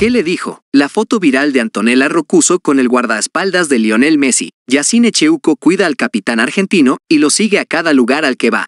¿Qué le dijo? La foto viral de Antonella Roccuzzo con el guardaespaldas de Lionel Messi. Yassine Cheuko cuida al capitán argentino y lo sigue a cada lugar al que va.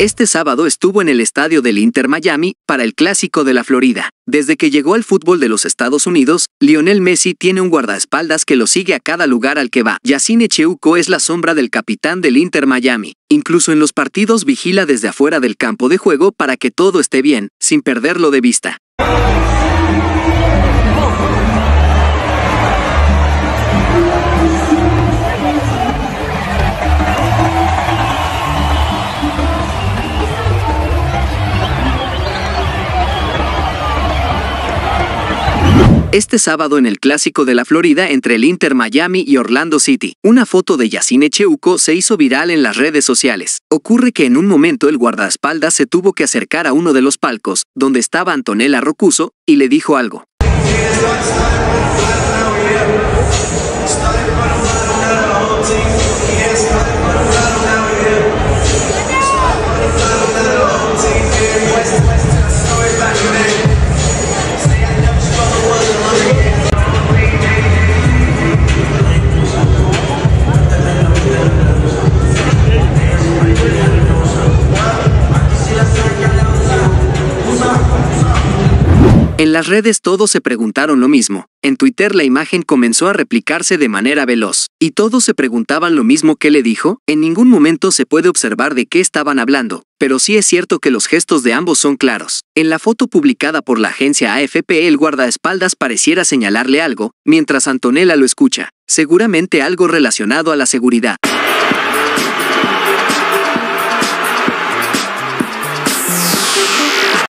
Este sábado estuvo en el estadio del Inter Miami para el Clásico de la Florida. Desde que llegó al fútbol de los Estados Unidos, Lionel Messi tiene un guardaespaldas que lo sigue a cada lugar al que va. Yassine Cheuko es la sombra del capitán del Inter Miami. Incluso en los partidos vigila desde afuera del campo de juego para que todo esté bien, sin perderlo de vista. Este sábado en el Clásico de la Florida entre el Inter Miami y Orlando City, una foto de Yassine Cheuko se hizo viral en las redes sociales. Ocurre que en un momento el guardaespaldas se tuvo que acercar a uno de los palcos, donde estaba Antonella Roccuzzo, y le dijo algo. En las redes todos se preguntaron lo mismo. En Twitter la imagen comenzó a replicarse de manera veloz. Y todos se preguntaban lo mismo que le dijo. En ningún momento se puede observar de qué estaban hablando, pero sí es cierto que los gestos de ambos son claros. En la foto publicada por la agencia AFP, el guardaespaldas pareciera señalarle algo, mientras Antonella lo escucha. Seguramente algo relacionado a la seguridad.